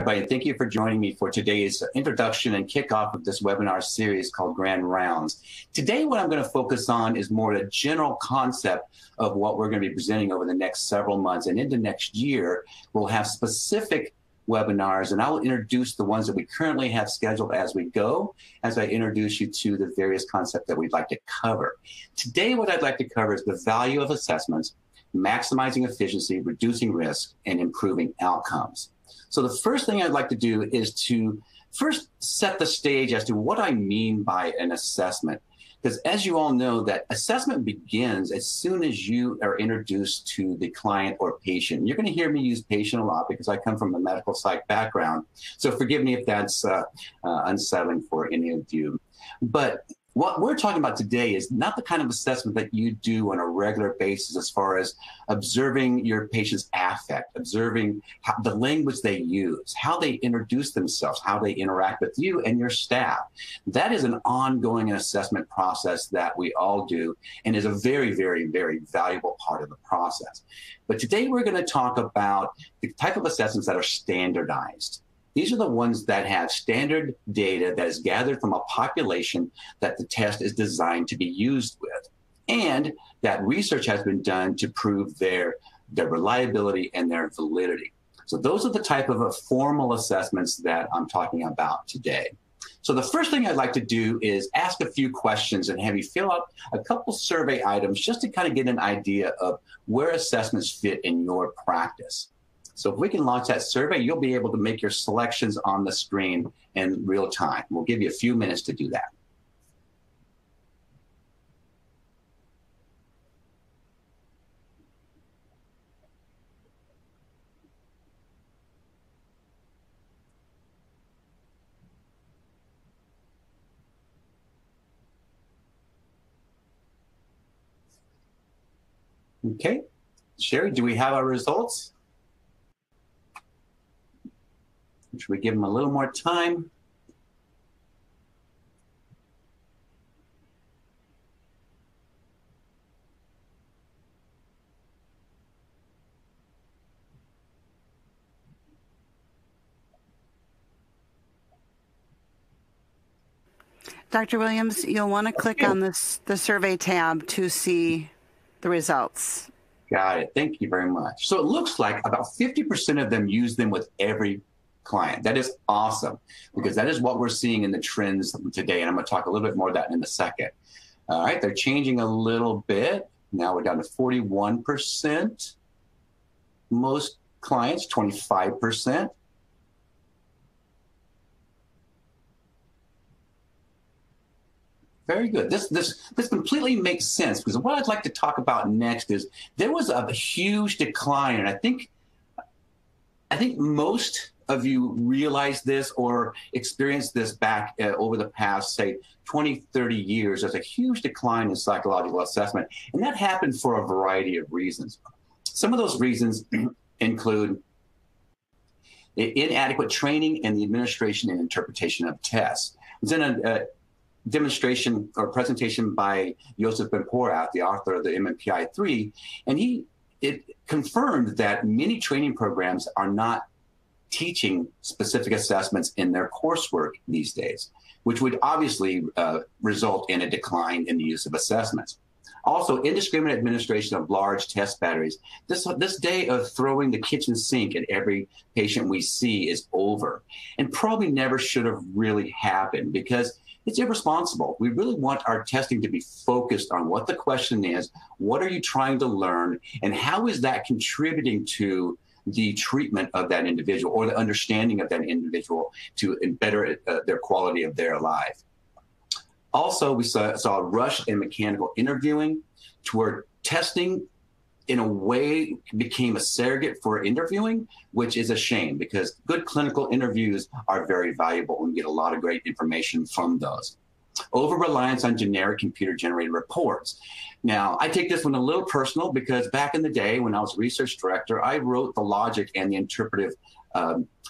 everybody. Thank you for joining me for today's introduction and kickoff of this webinar series called Grand Rounds. Today, what I'm going to focus on is more a general concept of what we're going to be presenting over the next several months. And into next year, we'll have specific webinars, and I will introduce the ones that we currently have scheduled as we go, as I introduce you to the various concepts that we'd like to cover. Today, what I'd like to cover is the value of assessments, maximizing efficiency, reducing risk, and improving outcomes. So the first thing I'd like to do is to first set the stage as to what I mean by an assessment. Because as you all know, that assessment begins as soon as you are introduced to the client or patient. You're going to hear me use patient a lot because I come from a medical psych background. So forgive me if that's unsettling for any of you. But what we're talking about today is not the kind of assessment that you do on a regular basis as far as observing your patient's affect, observing how, the language they use, how they introduce themselves, how they interact with you and your staff. That is an ongoing assessment process that we all do and is a very, very, very valuable part of the process. But today we're going to talk about the type of assessments that are standardized. These are the ones that have standard data that is gathered from a population that the test is designed to be used with, and that research has been done to prove their reliability and their validity. So those are the type of formal assessments that I'm talking about today. So the first thing I'd like to do is ask a few questions and have you fill out a couple survey items just to kind of get an idea of where assessments fit in your practice. So if we can launch that survey, you'll be able to make your selections on the screen in real time. We'll give you a few minutes to do that. Okay, Sherry, do we have our results? Should we give them a little more time? Dr. Williams, you'll want to click on the survey tab to see the results. Got it. Thank you very much. So it looks like about 50% of them use them with every client. That is awesome because that is what we're seeing in the trends today. And I'm going to talk a little bit more of that in a second. All right, they're changing a little bit. Now we're down to 41%. Most clients, 25%. Very good. This completely makes sense because what I'd like to talk about next is there was a huge decline. And I think most of you realize this or experienced this back over the past, say, 20, 30 years. There's a huge decline in psychological assessment, and that happened for a variety of reasons. Some of those reasons include inadequate training and the administration and interpretation of tests. It's in a demonstration or presentation by Josef Ben Porat, the author of the MMPI-3, and it confirmed that many training programs are not teaching specific assessments in their coursework these days, which would obviously result in a decline in the use of assessments. Also, indiscriminate administration of large test batteries. This day of throwing the kitchen sink at every patient we see is over and probably never should have really happened because it's irresponsible. We really want our testing to be focused on what the question is, what are you trying to learn, and how is that contributing to the treatment of that individual or the understanding of that individual to better their quality of their life. Also, we saw a rush in mechanical interviewing to where testing in a way became a surrogate for interviewing, which is a shame because good clinical interviews are very valuable and we get a lot of great information from those. Over-reliance on generic computer-generated reports. Now, I take this one a little personal because back in the day when I was research director, I wrote the logic and the interpretive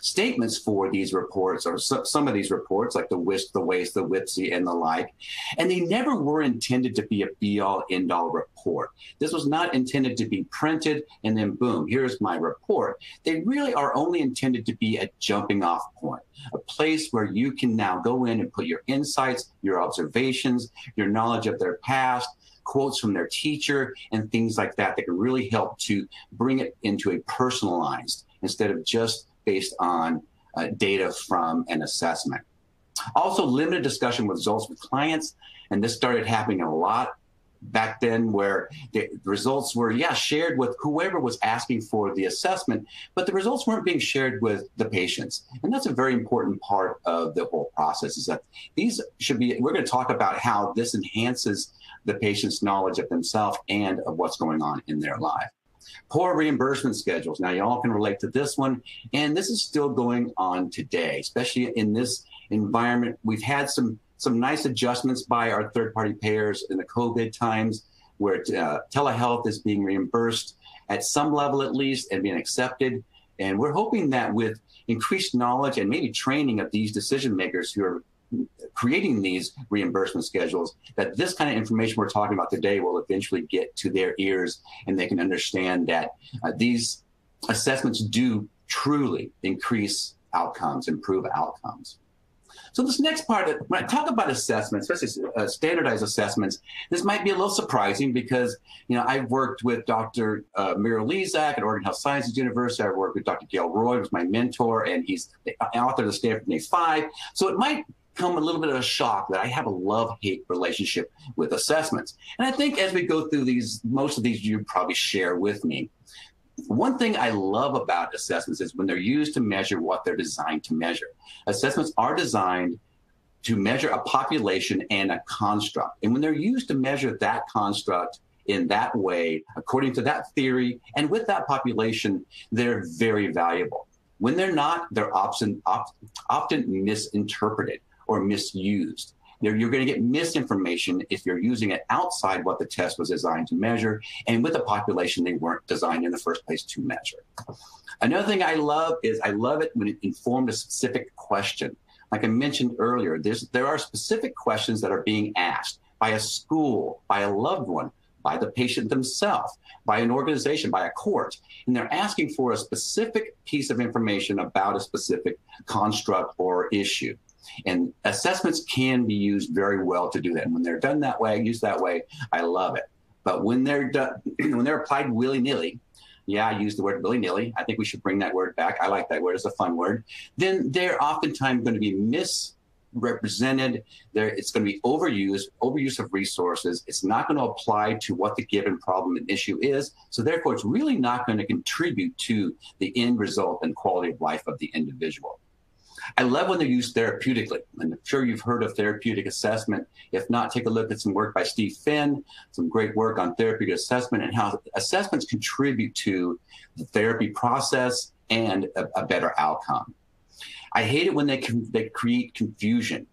statements for these reports, or some of these reports, like the WISC, the WAIS, the WPPSI, and the like, and they never were intended to be a be-all, end-all report. This was not intended to be printed and then boom, here's my report. They really are only intended to be a jumping-off point, a place where you can now go in and put your insights, your observations, your knowledge of their past, quotes from their teacher, and things like that that can really help to bring it into a personalized instead of just based on data from an assessment. Also, limited discussion with results with clients, and this started happening a lot back then, where the results were, yeah, shared with whoever was asking for the assessment, but the results weren't being shared with the patients. And that's a very important part of the whole process, is that these should be, we're going to talk about how this enhances the patient's knowledge of themselves and of what's going on in their life. Poor reimbursement schedules. Now, you all can relate to this one, and this is still going on today, especially in this environment. We've had some nice adjustments by our third-party payers in the COVID times, where telehealth is being reimbursed at some level at least and being accepted. And we're hoping that with increased knowledge and maybe training of these decision makers who are creating these reimbursement schedules, that this kind of information we're talking about today will eventually get to their ears, and they can understand that these assessments do truly increase outcomes, improve outcomes. So this next part, when I talk about assessments, especially standardized assessments, this might be a little surprising because, you know, I've worked with Dr. Mira Lezak at Oregon Health Sciences University. I've worked with Dr. Gail Roy, who's my mentor, and he's the author of the Stanford NAICE 5. So it might come a little bit of a shock that I have a love-hate relationship with assessments. And I think as we go through these, most of these you probably share with me. One thing I love about assessments is when they're used to measure what they're designed to measure. Assessments are designed to measure a population and a construct. And when they're used to measure that construct in that way, according to that theory, and with that population, they're very valuable. When they're not, they're often misinterpreted or misused. You're going to get misinformation if you're using it outside what the test was designed to measure and with a population they weren't designed in the first place to measure. Another thing I love is I love it when it informed a specific question. Like I mentioned earlier, there are specific questions that are being asked by a school, by a loved one, by the patient themselves, by an organization, by a court, and they're asking for a specific piece of information about a specific construct or issue. And assessments can be used very well to do that. And when they're done that way, used that way, I love it. But when they're done, when they're applied willy-nilly, yeah, I use the word willy-nilly. I think we should bring that word back. I like that word. It's a fun word. Then they're oftentimes going to be misrepresented. It's going to be overuse of resources. It's not going to apply to what the given problem and issue is. So therefore, it's really not going to contribute to the end result and quality of life of the individual. I love when they're used therapeutically, and I'm sure you've heard of therapeutic assessment. If not, take a look at some work by Steve Finn, some great work on therapeutic assessment and how assessments contribute to the therapy process and a better outcome. I hate it when they create confusion.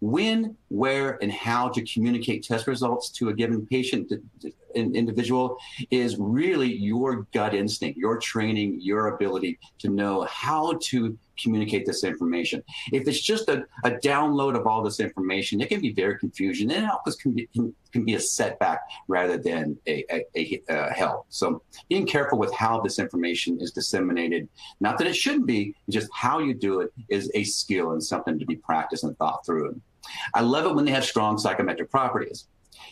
When, where, and how to communicate test results to a given patient and individual is really your gut instinct, your training, your ability to know how to communicate this information. If it's just a download of all this information, it can be very confusing, and it almost can be a setback rather than a help. So being careful with how this information is disseminated, not that it shouldn't be, just how you do it is a skill and something to be practiced and thought through. I love it when they have strong psychometric properties.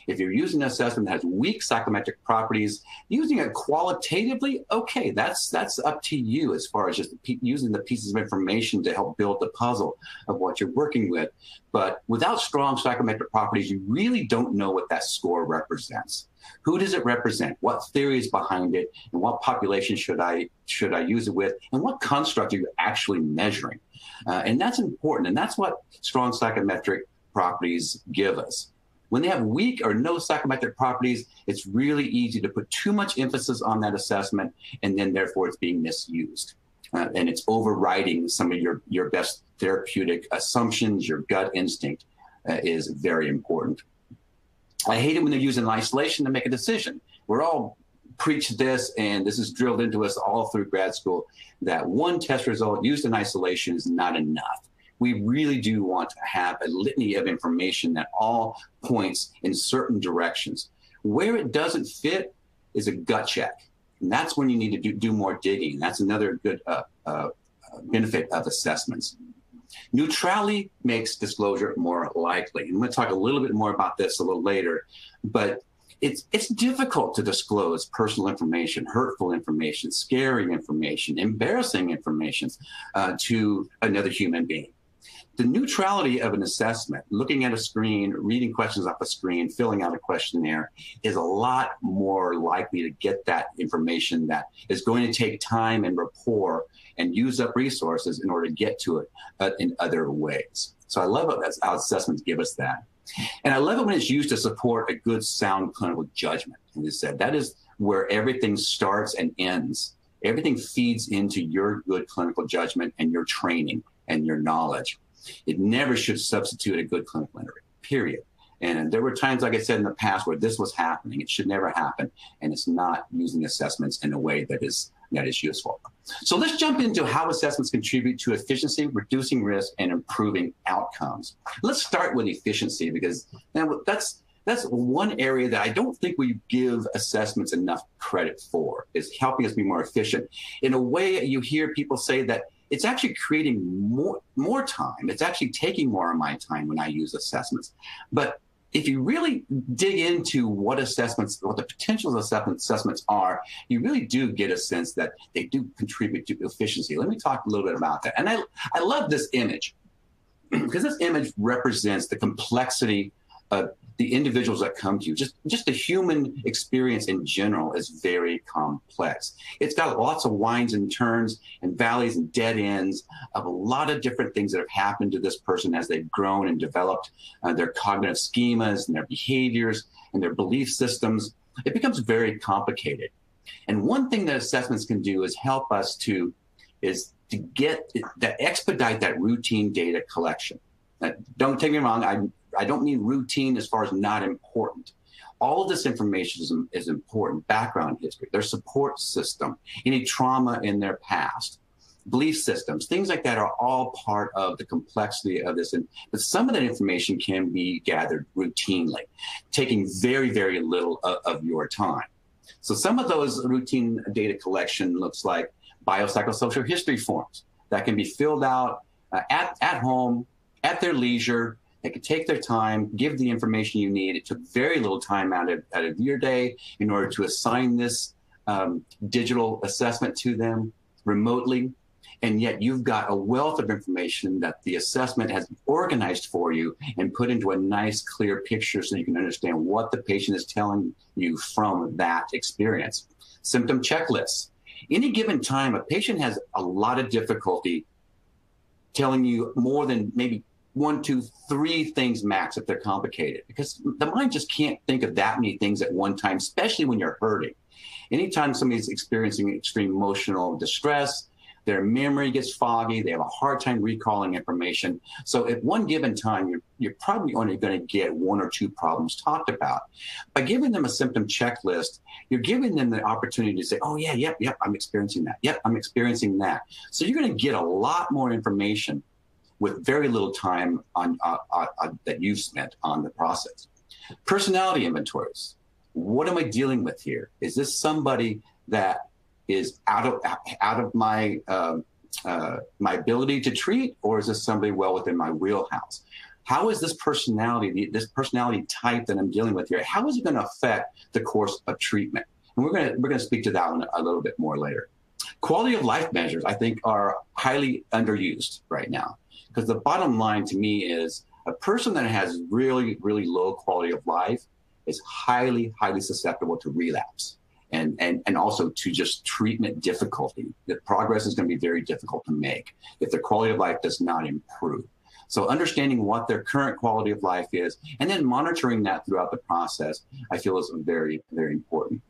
If you're using an assessment that has weak psychometric properties, using it qualitatively, okay, that's up to you as far as just using the pieces of information to help build the puzzle of what you're working with. But without strong psychometric properties, you really don't know what that score represents. Who does it represent? What theory is behind it? And what population should I use it with? And what construct are you actually measuring? And that's important, and that's what strong psychometric properties give us. When they have weak or no psychometric properties, it's really easy to put too much emphasis on that assessment, and then therefore it's being misused. And it's overriding some of your best therapeutic assumptions. Your gut instinct is very important. I hate it when they're used in isolation to make a decision. We're all preach this, and this is drilled into us all through grad school, that one test result used in isolation is not enough. We really do want to have a litany of information that all points in certain directions. Where it doesn't fit is a gut check. And that's when you need to do more digging. That's another good benefit of assessments. Neutrality makes disclosure more likely. And we'll talk a little bit more about this a little later, but it's difficult to disclose personal information, hurtful information, scary information, embarrassing information to another human being. The neutrality of an assessment, looking at a screen, reading questions off a screen, filling out a questionnaire, is a lot more likely to get that information that is going to take time and rapport and use up resources in order to get to it in other ways. So I love it that assessments give us that. And I love it when it's used to support a good, sound clinical judgment. And as I said, that is where everything starts and ends. Everything feeds into your good clinical judgment and your training and your knowledge. It never should substitute a good clinical interview, period. And there were times, like I said, in the past where this was happening. It should never happen, and it's not using assessments in a way that is useful. So let's jump into how assessments contribute to efficiency, reducing risk, and improving outcomes. Let's start with efficiency, because that's one area that I don't think we give assessments enough credit for, is helping us be more efficient. In a way, you hear people say that it's actually creating more time. It's actually taking more of my time when I use assessments. But if you really dig into what the potential assessments are, you really do get a sense that they do contribute to efficiency. Let me talk a little bit about that. And I love this image because this image represents the complexity of the individuals that come to you. Just the human experience in general is very complex. It's got lots of winds and turns and valleys and dead ends of a lot of different things that have happened to this person as they've grown and developed their cognitive schemas and their behaviors and their belief systems. It becomes very complicated. And one thing that assessments can do is help us to expedite that routine data collection. Now, don't take me wrong, I don't mean routine as far as not important. All of this information is important: background history, their support system, any trauma in their past, belief systems, things like that are all part of the complexity of this. But some of that information can be gathered routinely, taking very, very little of your time. So some of those routine data collection looks like biopsychosocial history forms that can be filled out at home, at their leisure. They could take their time, give the information you need. It took very little time out of your day in order to assign this digital assessment to them remotely. And yet you've got a wealth of information that the assessment has organized for you and put into a nice, clear picture so you can understand what the patient is telling you from that experience. Symptom checklists. Any given time, a patient has a lot of difficulty telling you more than maybe 1, 2, 3 things max if they're complicated, because the mind just can't think of that many things at one time, especially when you're hurting. Anytime somebody's experiencing extreme emotional distress, their memory gets foggy, they have a hard time recalling information. So at one given time, you're probably only going to get 1 or 2 problems talked about. By giving them a symptom checklist, you're giving them the opportunity to say, oh yeah, yep, I'm experiencing that. Yep, I'm experiencing that. So you're going to get a lot more information with very little time that you've spent on the process. Personality inventories. What am I dealing with here? Is this somebody that is out of my my ability to treat, or is this somebody well within my wheelhouse? How is this personality, type that I'm dealing with here, how is it going to affect the course of treatment? And we're going to speak to that one a little bit more later. Quality of life measures, I think, are highly underused right now. Because the bottom line to me is a person that has really, really low quality of life is highly, highly susceptible to relapse and also to just treatment difficulty. The progress is going to be very difficult to make if their quality of life does not improve. So understanding what their current quality of life is and then monitoring that throughout the process, I feel, is very, very important.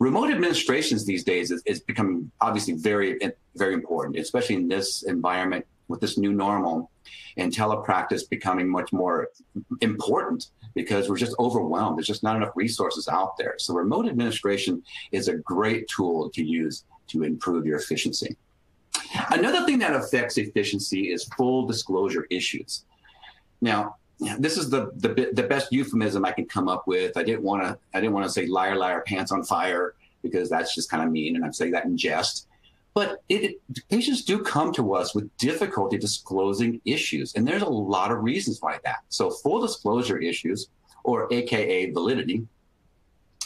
Remote administrations these days is becoming obviously very, very important, especially in this environment with this new normal and telepractice becoming much more important because we're just overwhelmed. There's just not enough resources out there. So remote administration is a great tool to use to improve your efficiency. Another thing that affects efficiency is full disclosure issues. Now, this is the best euphemism I can come up with. I didn't want to say liar, liar, pants on fire, because that's just kind of mean, and I'm saying that in jest. But patients do come to us with difficulty disclosing issues, and there's a lot of reasons why that. So full disclosure issues, or AKA validity,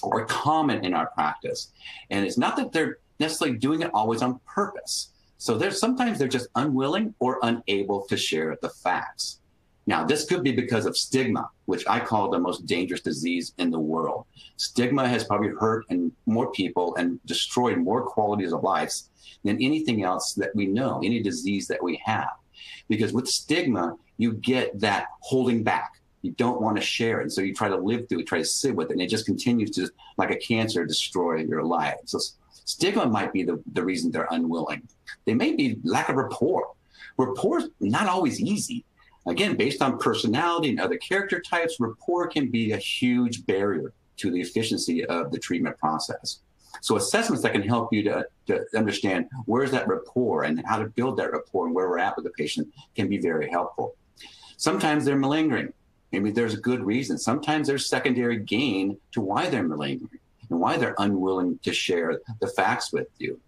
are common in our practice. And it's not that they're necessarily doing it always on purpose. So sometimes they're just unwilling or unable to share the facts. Now, this could be because of stigma, which I call the most dangerous disease in the world. Stigma has probably hurt more people and destroyed more qualities of life than anything else that we know, any disease that we have. Because with stigma, you get that holding back. You don't want to share it. So you try to live through it, try to sit with it, and it just continues to, like a cancer, destroy your life. So stigma might be the reason they're unwilling. They may be lack of rapport. Rapport is not always easy. Again, based on personality and other character types, rapport can be a huge barrier to the efficiency of the treatment process. So assessments that can help you to understand where's that rapport and how to build that rapport and where we're at with the patient can be very helpful. Sometimes they're malingering. Maybe there's a good reason. Sometimes there's secondary gain to why they're malingering and why they're unwilling to share the facts with you,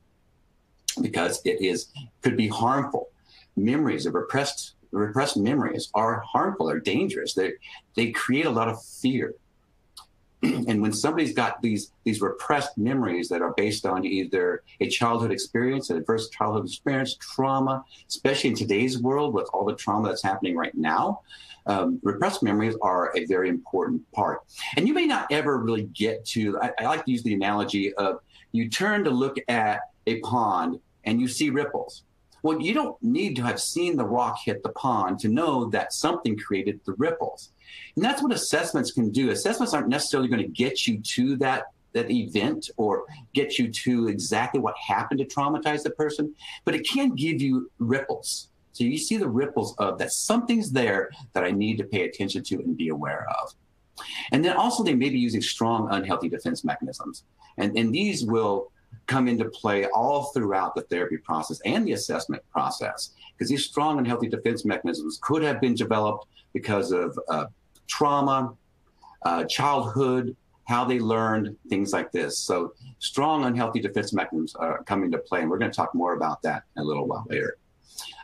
because it could be harmful. Memories of repressed memories are harmful or dangerous. They create a lot of fear. And when somebody's got these repressed memories that are based on either a childhood experience, an adverse childhood experience, trauma, especially in today's world with all the trauma that's happening right now, repressed memories are a very important part. And you may not ever really get to, I like to use the analogy of you turn to look at a pond and you see ripples. Well, you don't need to have seen the rock hit the pond to know that something created the ripples. And that's what assessments can do. Assessments aren't necessarily going to get you to that event or get you to exactly what happened to traumatize the person, but it can give you ripples. So you see the ripples of that something's there that I need to pay attention to and be aware of. And then also they may be using strong, unhealthy defense mechanisms. And these will come into play all throughout the therapy process and the assessment process, because these strong and healthy defense mechanisms could have been developed because of trauma, childhood, how they learned, things like this. So strong, unhealthy defense mechanisms are coming into play, and we're going to talk more about that in a little while later.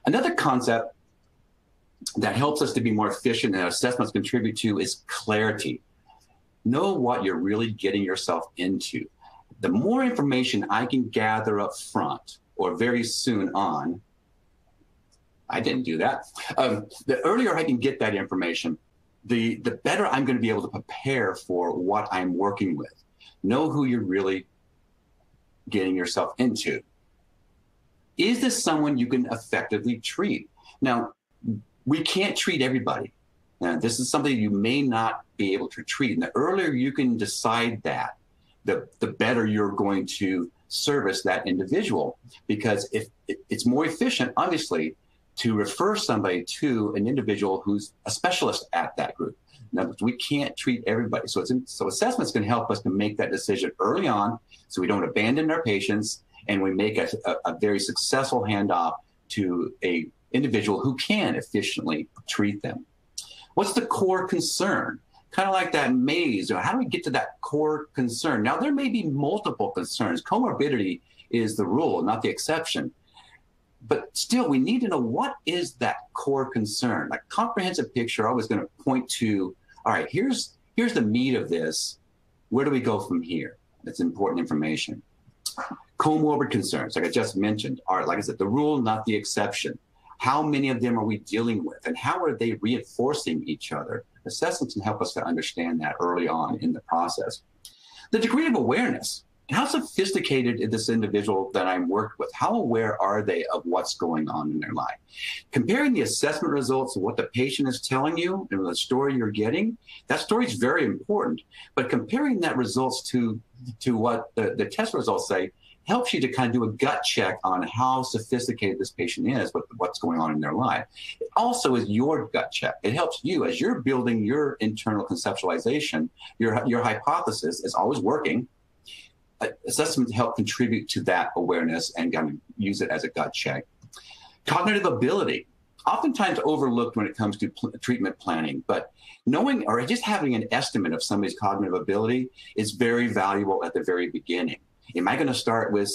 Another concept that helps us to be more efficient and assessments contribute to is clarity. Know what you're really getting yourself into. The more information I can gather up front or very soon on, I didn't do that. The earlier I can get that information, the better I'm going to be able to prepare for what I'm working with. Know who you're really getting yourself into. Is this someone you can effectively treat? Now, we can't treat everybody. Now, this is something you may not be able to treat. And the earlier you can decide that, the better you're going to service that individual, because if it's more efficient, obviously, to refer somebody to an individual who's a specialist at that group. Now, we can't treat everybody. So assessments can help us to make that decision early on so we don't abandon our patients and we make a very successful handoff to a individual who can efficiently treat them. What's the core concern? Kind of like that maze, or how do we get to that core concern? Now, there may be multiple concerns. Comorbidity is the rule, not the exception. But still, we need to know what is that core concern. Like comprehensive picture, I was going to point to, all right, here's the meat of this. Where do we go from here? That's important information. Comorbid concerns, like I just mentioned, are, like I said, the rule, not the exception. How many of them are we dealing with, and how are they reinforcing each other? Assessments can help us to understand that early on in the process. The degree of awareness. How sophisticated is this individual that I'm working with? How aware are they of what's going on in their life? Comparing the assessment results of what the patient is telling you and the story you're getting, that story is very important. But comparing that results to what the test results say helps you to kind of do a gut check on how sophisticated this patient is with what's going on in their life. It also is your gut check. It helps you as you're building your internal conceptualization. Your hypothesis is always working. Assessments help contribute to that awareness and kind of use it as a gut check. Cognitive ability, oftentimes overlooked when it comes to treatment planning, but knowing or just having an estimate of somebody's cognitive ability is very valuable at the very beginning. Am I going to start with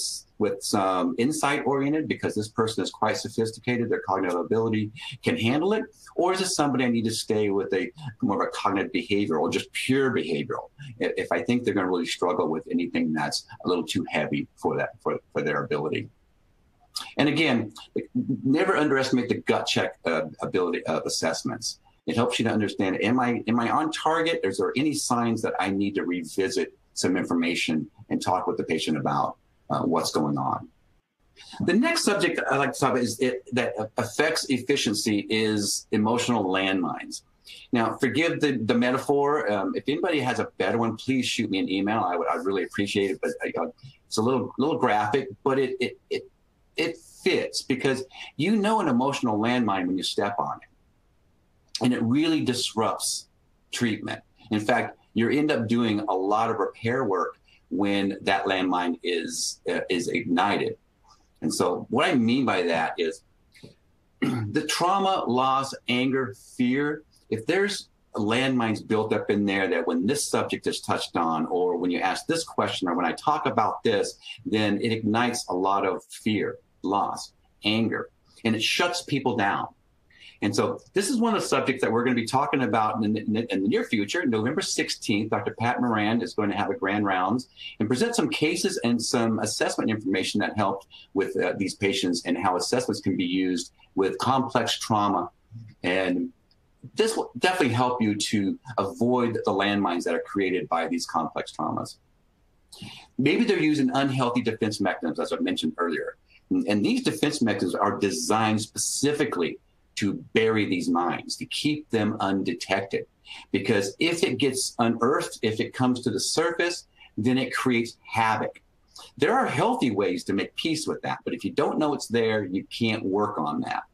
some insight oriented because this person is quite sophisticated, their cognitive ability can handle it? Or is it somebody I need to stay with a more of a cognitive behavioral or just pure behavioral if I think they're going to really struggle with anything that's a little too heavy for that for their ability? And again, never underestimate the gut check ability of assessments. It helps you to understand, am I on target? Is there any signs that I need to revisit some information and talk with the patient about what's going on? The next subject I'd like to talk about is that affects efficiency is emotional landmines. Now, forgive the metaphor. If anybody has a better one, please shoot me an email. I'd really appreciate it, but it's a little graphic, but it fits because you know an emotional landmine when you step on it, and it really disrupts treatment. In fact, you end up doing a lot of repair work when that landmine is ignited. And so what I mean by that is the trauma, loss, anger, fear, if there's landmines built up in there that when this subject is touched on, or when you ask this question, or when I talk about this, then it ignites a lot of fear, loss, anger, and it shuts people down. And so this is one of the subjects that we're going to be talking about in the near future. November 16th, Dr. Pat Moran is going to have a Grand Rounds and present some cases and some assessment information that helped with these patients and how assessments can be used with complex trauma. And this will definitely help you to avoid the landmines that are created by these complex traumas. Maybe they're using unhealthy defense mechanisms, as I mentioned earlier. And these defense mechanisms are designed specifically to bury these mines, to keep them undetected. Because if it gets unearthed, if it comes to the surface, then it creates havoc. There are healthy ways to make peace with that, but if you don't know it's there, you can't work on that.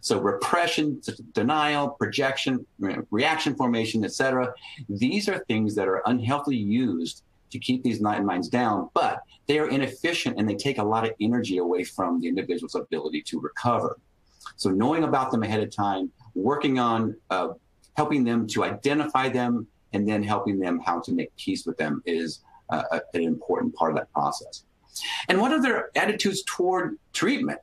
So repression, denial, projection, reaction formation, et cetera, these are things that are unhealthily used to keep these landmines down, but they are inefficient and they take a lot of energy away from the individual's ability to recover. So knowing about them ahead of time, working on helping them to identify them, and then helping them how to make peace with them is an important part of that process. And what are their attitudes toward treatment?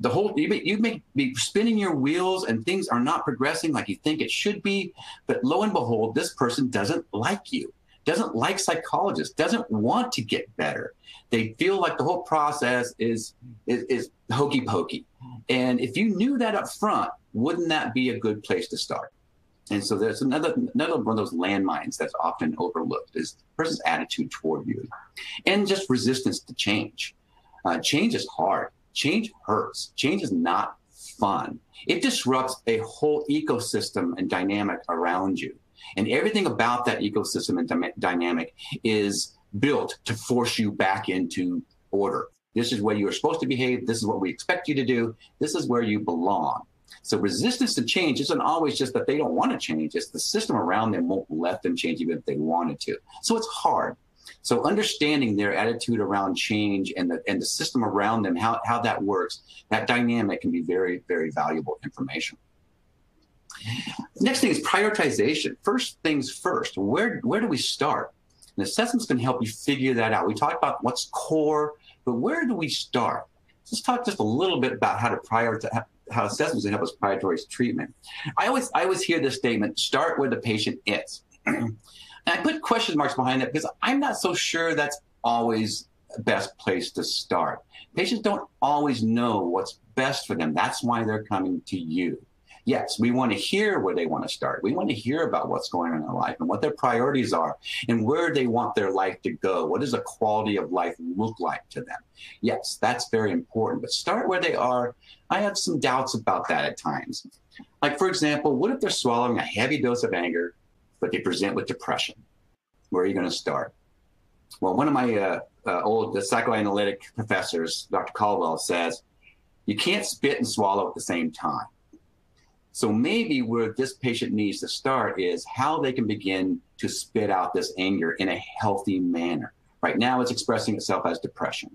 The whole, you may be spinning your wheels and things are not progressing like you think it should be, but lo and behold, this person doesn't like you, doesn't like psychologists, doesn't want to get better. They feel like the whole process is hokey pokey. And if you knew that up front, wouldn't that be a good place to start? And so there's another one of those landmines that's often overlooked is the person's attitude toward you. And just resistance to change. Change is hard. Change hurts. Change is not fun. It disrupts a whole ecosystem and dynamic around you. And everything about that ecosystem and dynamic is built to force you back into order. This is where you are supposed to behave. This is what we expect you to do. This is where you belong. So resistance to change isn't always just that they don't want to change. It's the system around them won't let them change even if they wanted to. So it's hard. So understanding their attitude around change and the system around them, how that works, that dynamic can be very, very valuable information. Next thing is prioritization. First things first, where do we start? And assessments can help you figure that out. We talked about what's core, but where do we start? Let's talk just a little bit about how to prioritize, how assessments can help us prioritize treatment. I always hear this statement, start where the patient is. And I put question marks behind that because I'm not so sure that's always the best place to start. Patients don't always know what's best for them. That's why they're coming to you. Yes, we want to hear where they want to start. We want to hear about what's going on in their life and what their priorities are and where they want their life to go. What does the quality of life look like to them? Yes, that's very important, but start where they are. I have some doubts about that at times. Like, for example, what if they're swallowing a heavy dose of anger but they present with depression? Where are you going to start? Well, one of my the psychoanalytic professors, Dr. Caldwell, says, you can't spit and swallow at the same time. So maybe where this patient needs to start is how they can begin to spit out this anger in a healthy manner. Right now it's expressing itself as depression.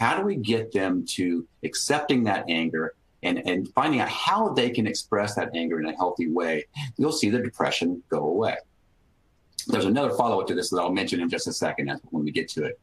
How do we get them to accepting that anger and finding out how they can express that anger in a healthy way? You'll see the depression go away. There's another follow-up to this that I'll mention in just a second when we get to it.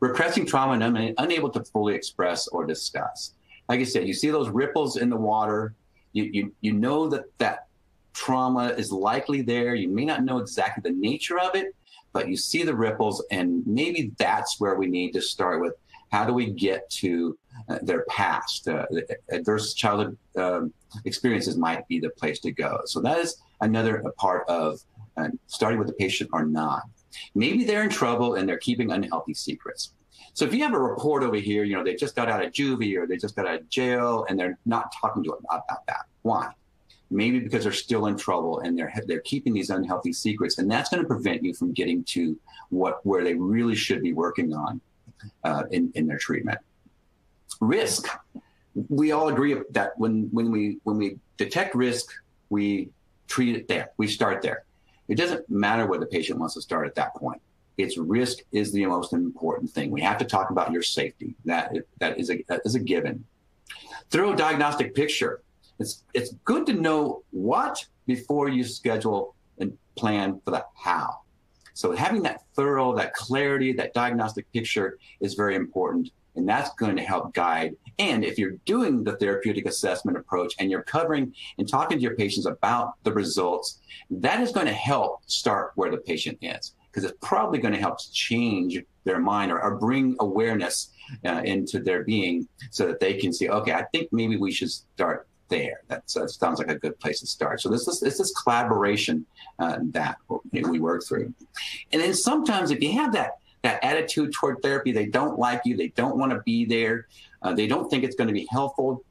Repressing trauma and unable to fully express or discuss. Like I said, you see those ripples in the water. You know that trauma is likely there. You may not know exactly the nature of it, but you see the ripples, and maybe that's where we need to start with. How do we get to their past? Adverse childhood experiences might be the place to go. So that is another part of starting with the patient or not. Maybe they're in trouble and they're keeping unhealthy secrets. So if you have a report over here, you know, they just got out of juvie or they just got out of jail and they're not talking to them about that. Why? Maybe because they're still in trouble and they're keeping these unhealthy secrets, and that's going to prevent you from getting to where they really should be working on in their treatment. Risk. We all agree that when we detect risk, we treat it there. We start there. It doesn't matter where the patient wants to start at that point. It's risk is the most important thing. We have to talk about your safety. That is a given. Thorough diagnostic picture. It's good to know what before you schedule and plan for the how. So having that thorough, that clarity, that diagnostic picture is very important, and that's going to help guide. And if you're doing the therapeutic assessment approach and you're covering and talking to your patients about the results, that is going to help start where the patient is, because it's probably going to help change their mind or bring awareness into their being so that they can see, okay, I think maybe we should start there. That sounds like a good place to start. So it's this collaboration that we work through. And then sometimes if you have that attitude toward therapy, they don't like you, they don't want to be there, they don't think it's going to be helpful,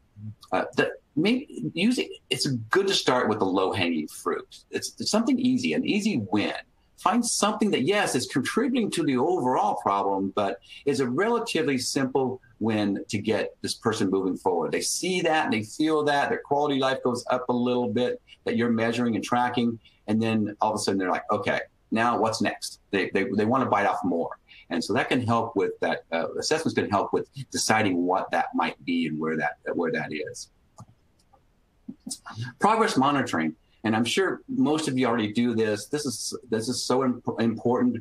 it's good to start with the low-hanging fruit. It's something easy, an easy win. Find something that, yes, is contributing to the overall problem, but is a relatively simple win to get this person moving forward. They see that, and they feel that, their quality of life goes up a little bit, that you're measuring and tracking, and then all of a sudden they're like, okay, now what's next? They want to bite off more. And so that can help with that, assessments can help with deciding what that might be and where that is. Progress monitoring. And I'm sure most of you already do this. This is so important.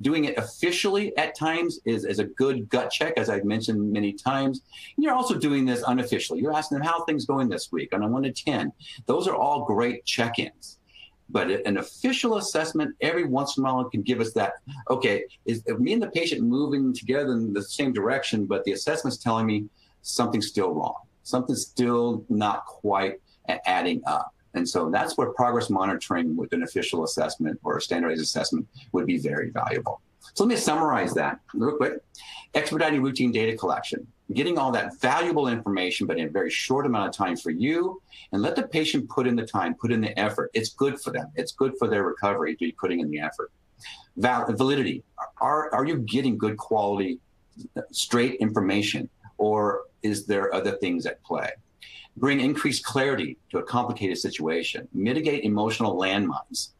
Doing it officially at times is a good gut check, as I've mentioned many times. And you're also doing this unofficially. You're asking them, how are things going this week on a 1 to 10? Those are all great check-ins. But an official assessment every once in a while can give us that, okay, is me and the patient moving together in the same direction, but the assessment's telling me something's still wrong. Something's still not quite adding up. And so that's where progress monitoring with an official assessment or a standardized assessment would be very valuable. So let me summarize that real quick. Expediting routine data collection, getting all that valuable information, but in a very short amount of time for you, and let the patient put in the time, put in the effort. It's good for them. It's good for their recovery to be putting in the effort. Validity, are you getting good quality, straight information, or is there other things at play? Bring increased clarity to a complicated situation. Mitigate emotional landmines,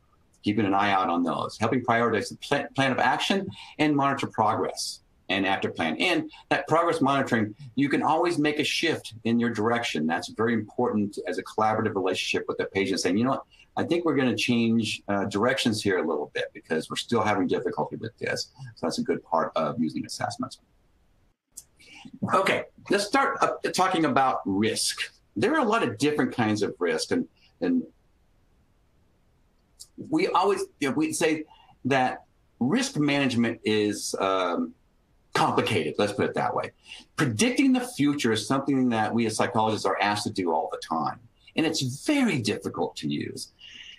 keeping an eye out on those. Helping prioritize the plan of action and monitor progress and after plan. And that progress monitoring, you can always make a shift in your direction. That's very important as a collaborative relationship with the patient, saying, you know what, I think we're going to change directions here a little bit because we're still having difficulty with this. So that's a good part of using assessments. Okay, let's start talking about risk. There are a lot of different kinds of risk, and we always, you know, we say that risk management is complicated, let's put it that way. Predicting the future is something that we as psychologists are asked to do all the time, and it's very difficult to use.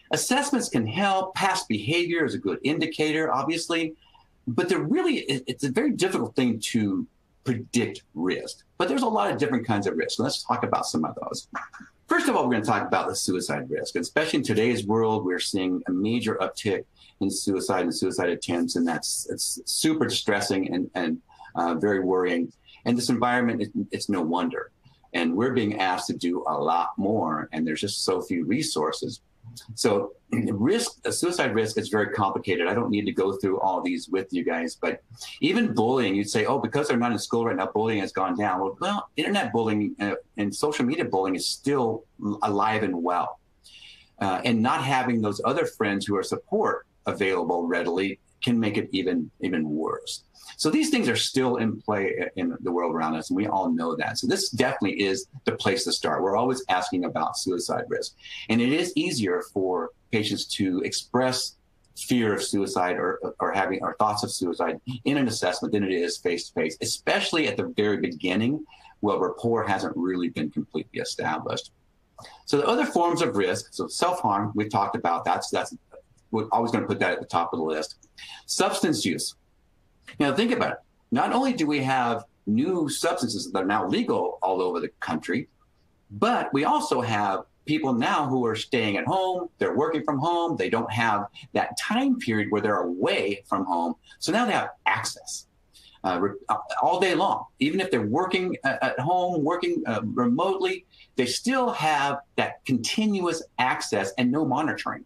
Assessments can help, past behavior is a good indicator, obviously, but it's a very difficult thing to predict risk. But there's a lot of different kinds of risk. Let's talk about some of those. First of all, we're going to talk about the suicide risk. Especially in today's world, we're seeing a major uptick in suicide and suicide attempts, and it's super distressing and very worrying. And this environment, it's no wonder. And we're being asked to do a lot more, and there's just so few resources. So suicide risk is very complicated. I don't need to go through all these with you guys, but even bullying, you'd say, oh, because they're not in school right now, bullying has gone down. Well, internet bullying and social media bullying is still alive and well. And not having those other friends who are support available readily can make it even worse. So these things are still in play in the world around us, and we all know that. So this definitely is the place to start. We're always asking about suicide risk. And it is easier for patients to express fear of suicide or having our thoughts of suicide in an assessment than it is face-to-face, especially at the very beginning where rapport hasn't really been completely established. So the other forms of risk, so self-harm, we've talked about that, so that's, we're always going to put that at the top of the list. Substance use. Now think about it. Not only do we have new substances that are now legal all over the country, but we also have people now who are staying at home, they're working from home, they don't have that time period where they're away from home. So now they have access all day long. Even if they're working at home, working remotely, they still have that continuous access and no monitoring.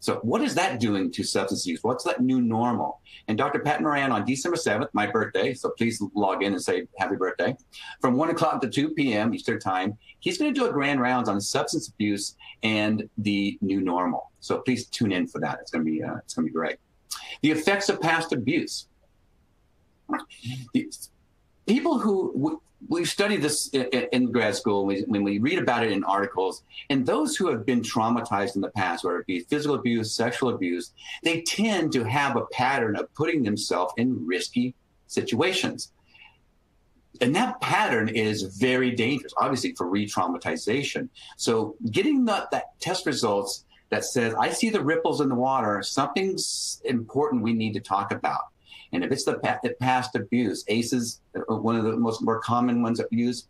So what is that doing to substance use? What's that new normal? And Dr. Pat Moran on December 7th, my birthday, so please log in and say happy birthday, from 1 o'clock to 2 p.m. Eastern time, he's going to do a Grand Rounds on substance abuse and the new normal. So please tune in for that. It's going to be, great. The effects of past abuse. People who, we've studied this in grad school, when we read about it in articles, and those who have been traumatized in the past, whether it be physical abuse, sexual abuse, they tend to have a pattern of putting themselves in risky situations. And that pattern is very dangerous, obviously, for re-traumatization. So getting that test results that says, I see the ripples in the water, something's important we need to talk about. And if it's the past abuse, ACEs, one of the more common ones that we use,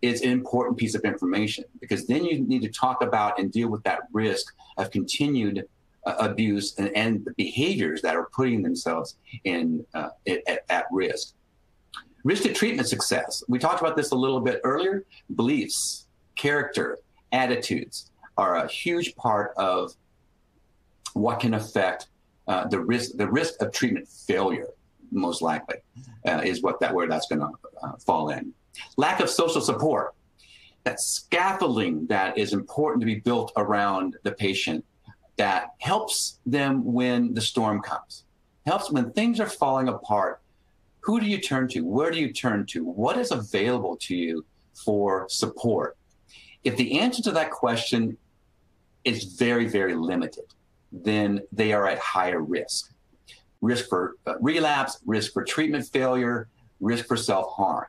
is an important piece of information, because then you need to talk about and deal with that risk of continued abuse and the behaviors that are putting themselves in at risk. Risk to treatment success. We talked about this a little bit earlier. Beliefs, character, attitudes are a huge part of what can affect the risk of treatment failure. Most likely is what where that's going to fall in. Lack of social support, that scaffolding that is important to be built around the patient that helps them when the storm comes, helps when things are falling apart. Who do you turn to? Where do you turn to? What is available to you for support? If the answer to that question is very, very limited, then they are at higher risk. Risk for relapse, risk for treatment failure, risk for self-harm.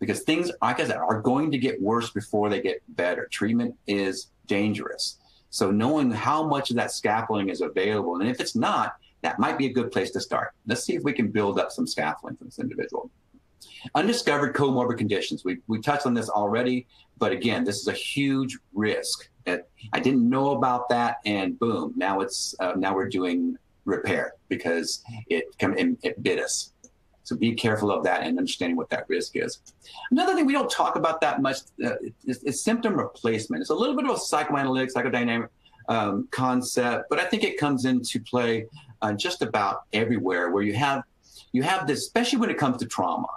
Because things, like I said, are going to get worse before they get better. Treatment is dangerous. So knowing how much of that scaffolding is available, and if it's not, that might be a good place to start. Let's see if we can build up some scaffolding for this individual. Undiscovered comorbid conditions. We touched on this already, but again, this is a huge risk. I didn't know about that, and boom, now now we're doing repair because it bit us. So be careful of that and understanding what that risk is. Another thing we don't talk about that much is symptom replacement. It's a little bit of a psychoanalytic, psychodynamic concept, but I think it comes into play just about everywhere where you have this, especially when it comes to trauma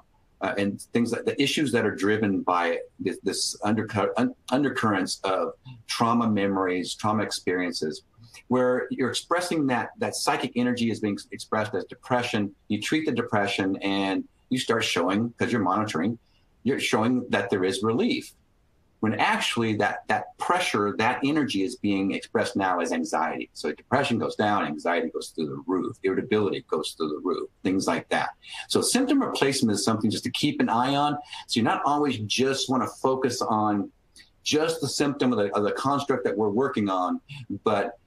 and things like the issues that are driven by this undercurrents of trauma memories, trauma experiences, where you're expressing that psychic energy is being expressed as depression. You treat the depression and you start showing, because you're monitoring, you're showing that there is relief. When actually that pressure, that energy is being expressed now as anxiety. So depression goes down, anxiety goes through the roof, irritability goes through the roof, things like that. So symptom replacement is something just to keep an eye on. So you're not always just want to focus on just the symptom of the construct that we're working on, but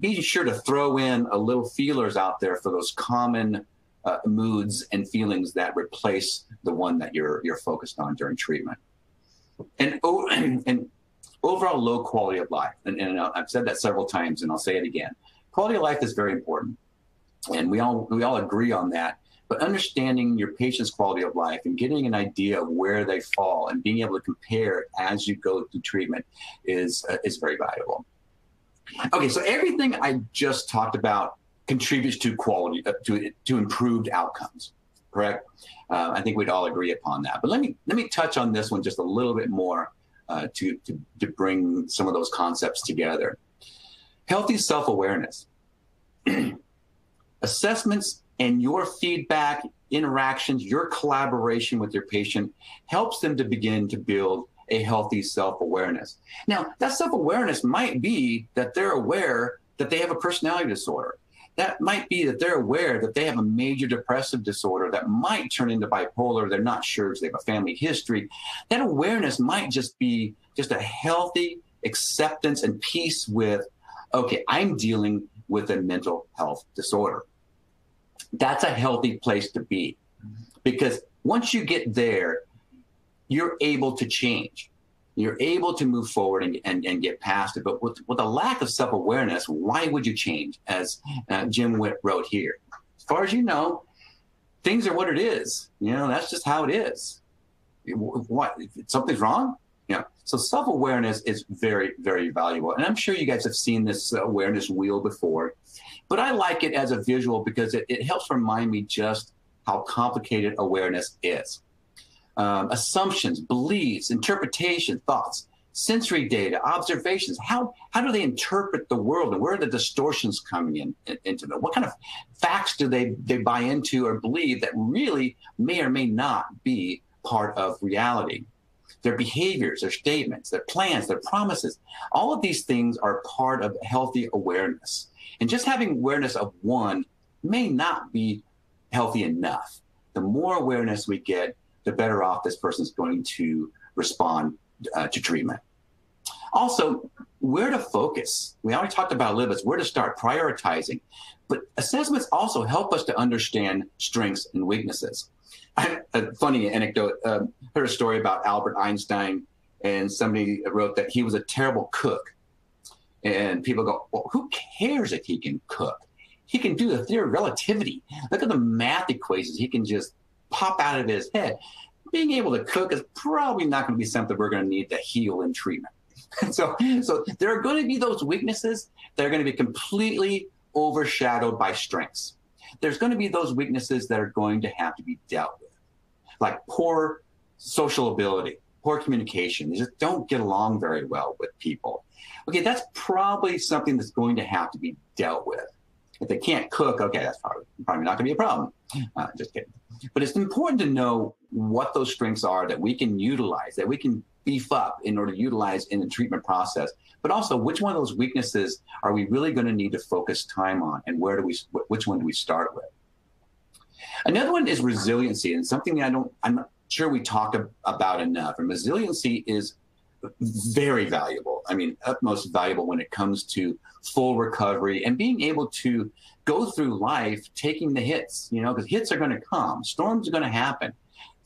be sure to throw in a little feelers out there for those common moods and feelings that replace the one that you're focused on during treatment. And overall low quality of life. And I've said that several times, and I'll say it again. Quality of life is very important. And we all agree on that. But understanding your patient's quality of life and getting an idea of where they fall and being able to compare as you go through treatment is very valuable. Okay, so everything I just talked about contributes to quality, to improved outcomes, correct? I think we'd all agree upon that. But let me touch on this one just a little bit more to bring some of those concepts together. Healthy self-awareness. Assessments and your feedback, interactions, your collaboration with your patient helps them to begin to build a healthy self-awareness. Now, that self-awareness might be that they're aware that they have a personality disorder. That might be that they're aware that they have a major depressive disorder that might turn into bipolar. They're not sure if they have a family history. That awareness might just be just a healthy acceptance and peace with, okay, I'm dealing with a mental health disorder. That's a healthy place to be, because once you get there, you're able to change. You're able to move forward and get past it. But with a lack of self-awareness, why would you change? As Jim Witt wrote here, as far as you know, things are what it is. You know, that's just how it is. What, if something's wrong? You know, so self-awareness is very, very valuable. And I'm sure you guys have seen this awareness wheel before, but I like it as a visual because it helps remind me just how complicated awareness is. Assumptions, beliefs, interpretation, thoughts, sensory data, observations. How do they interpret the world, and where are the distortions coming into them? What kind of facts do they buy into or believe that really may or may not be part of reality? Their behaviors, their statements, their plans, their promises, all of these things are part of healthy awareness. And just having awareness of one may not be healthy enough. The more awareness we get, the better off this person is going to respond to treatment. Also, where to focus. We already talked about LIBIS, where to start prioritizing. But assessments also help us to understand strengths and weaknesses. A funny anecdote, heard a story about Albert Einstein, and somebody wrote that he was a terrible cook. And people go, well, who cares if he can cook? He can do the theory of relativity. Look at the math equations. He can just pop out of his head. Being able to cook is probably not going to be something we're going to need to heal in treatment. So there are going to be those weaknesses that are going to be completely overshadowed by strengths. There's going to be those weaknesses that are going to have to be dealt with, like poor social ability, poor communication. You just don't get along very well with people. Okay, that's probably something that's going to have to be dealt with. If they can't cook, okay, that's probably not going to be a problem. Just kidding. But it's important to know what those strengths are that we can utilize, that we can beef up in order to utilize in the treatment process, but also which one of those weaknesses are we really going to need to focus time on, and which one do we start with? Another one is resiliency, and something that I'm not sure we talk about enough. And resiliency is very valuable. I mean, utmost valuable when it comes to full recovery and being able to go through life taking the hits, you know, because hits are going to come, storms are going to happen.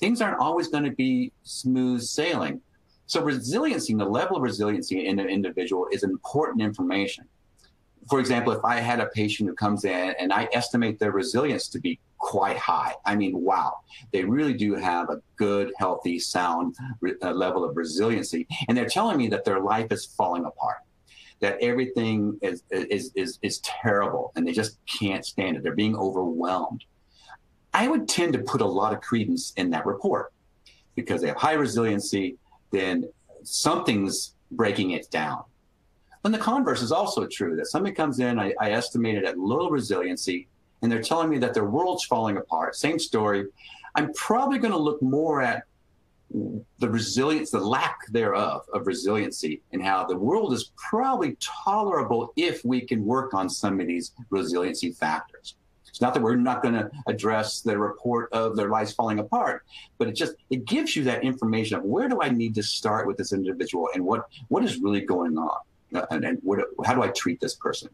Things aren't always going to be smooth sailing. So resiliency, the level of resiliency in an individual is important information. For example, if I had a patient who comes in and I estimate their resilience to be quite high, I mean, wow, they really do have a good, healthy, sound level of resiliency. And they're telling me that their life is falling apart, that everything is terrible, and they just can't stand it. They're being overwhelmed. I would tend to put a lot of credence in that report, because they have high resiliency, then something's breaking it down. And the converse is also true, that somebody comes in, I estimated at low resiliency, and they're telling me that their world's falling apart, same story. I'm probably going to look more at the resilience, the lack thereof of resiliency, and how the world is probably tolerable if we can work on some of these resiliency factors. It's not that we're not going to address the report of their lives falling apart, but it gives you that information of where do I need to start with this individual, and what is really going on, and how do I treat this person?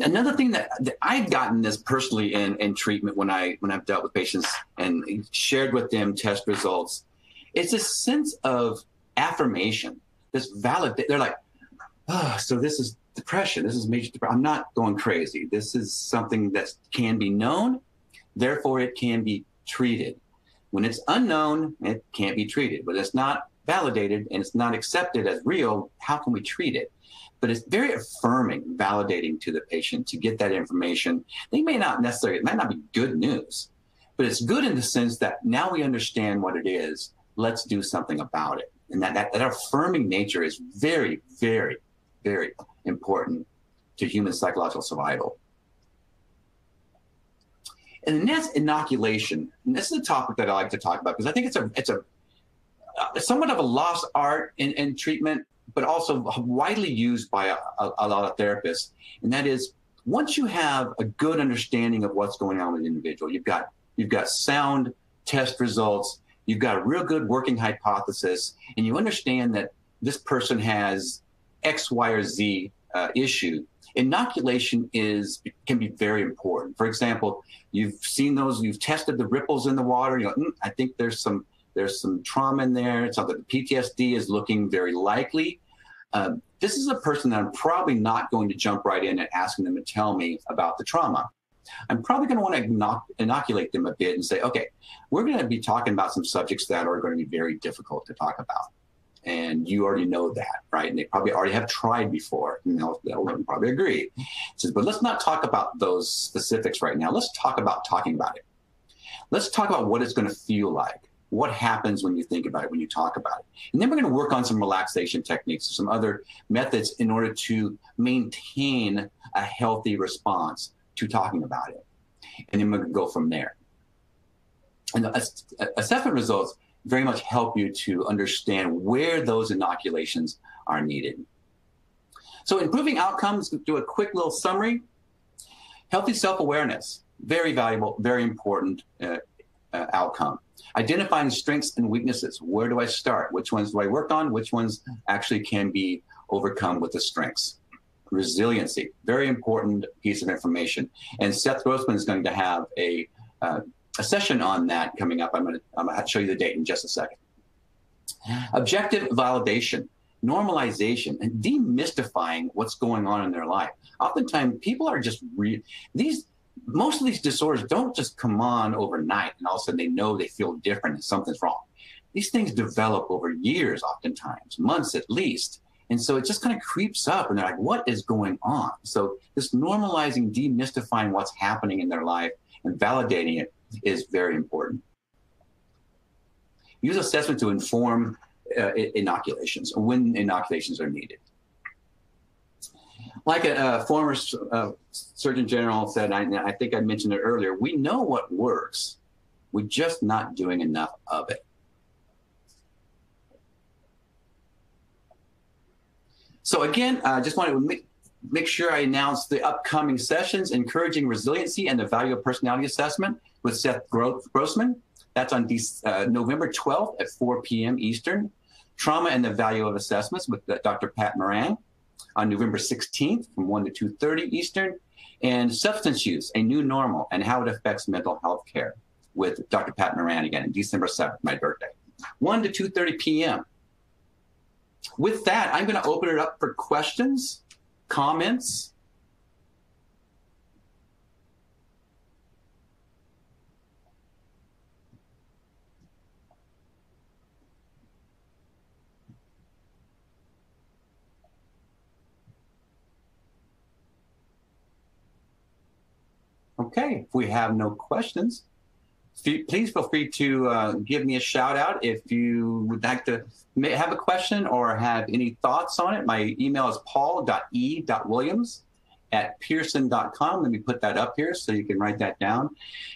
Another thing that I've gotten is personally in treatment when I've dealt with patients and shared with them test results, it's a sense of affirmation. This valid, they're like, oh, so this is depression. This is major depression. I'm not going crazy. This is something that can be known. Therefore, it can be treated. When it's unknown, it can't be treated. But it's not validated and it's not accepted as real. How can we treat it? But it's very affirming, validating to the patient to get that information. They may not necessarily, it might not be good news, but it's good in the sense that now we understand what it is. Let's do something about it. And that affirming nature is very, very, very important to human psychological survival. And the next, inoculation. And this is a topic that I like to talk about because I think it's somewhat of a lost art in treatment, but also widely used by a lot of therapists. And that is, once you have a good understanding of what's going on with the individual, you've got sound test results, you've got a real good working hypothesis, and you understand that this person has X, Y, or Z issue, inoculation can be very important. For example, you've seen those, you've tested the ripples in the water, you know, I think there's some trauma in there, so that the PTSD is looking very likely. This is a person that I'm probably not going to jump right in and asking them to tell me about the trauma. I'm probably going to want to inoculate them a bit and say, okay, we're going to be talking about some subjects that are going to be very difficult to talk about. And you already know that, right? And they probably already have tried before, and they'll probably agree. So, but let's not talk about those specifics right now. Let's talk about talking about it. Let's talk about what it's going to feel like. What happens when you think about it, when you talk about it? And then we're going to work on some relaxation techniques, some other methods in order to maintain a healthy response to talking about it. And then we're going to go from there. And the assessment results very much help you to understand where those inoculations are needed. So improving outcomes, do a quick little summary. Healthy self-awareness, very valuable, very important outcome. Identifying strengths and weaknesses. Where do I start? Which ones do I work on? Which ones actually can be overcome with the strengths? Resiliency, very important piece of information. And Seth Grossman is going to have a session on that coming up. I'm going to show you the date in just a second. Objective validation, normalization, and demystifying what's going on in their life. Oftentimes, people are just most of these disorders don't just come on overnight and all of a sudden they know they feel different and something's wrong. These things develop over years, oftentimes, months at least. And so it just kind of creeps up and they're like, what is going on? So this normalizing, demystifying what's happening in their life and validating it is very important. Use assessment to inform inoculations, when inoculations are needed. Like a former Surgeon General said, I think I mentioned it earlier, we know what works. We're just not doing enough of it. So again, I just wanted to make sure I announce the upcoming sessions, Encouraging Resiliency and the Value of Personality Assessment with Seth Grossman. That's on November 12th at 4 p.m. Eastern. Trauma and the Value of Assessments with Dr. Pat Moran on November 16th from 1 to 2:30 Eastern, and Substance Use, A New Normal, and How It Affects Mental Health Care with Dr. Pat Moran again on December 7th, my birthday, 1 to 2:30 p.m. With that, I'm going to open it up for questions, comments. Okay, if we have no questions, please feel free to give me a shout out if you would like to have a question or have any thoughts on it. My email is paul.e.williams@pearson.com. Let me put that up here so you can write that down.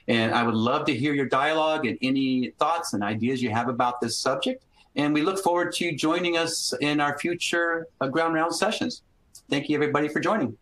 And I would love to hear your dialogue and any thoughts and ideas you have about this subject. And we look forward to joining us in our future Ground Round sessions. Thank you, everybody, for joining.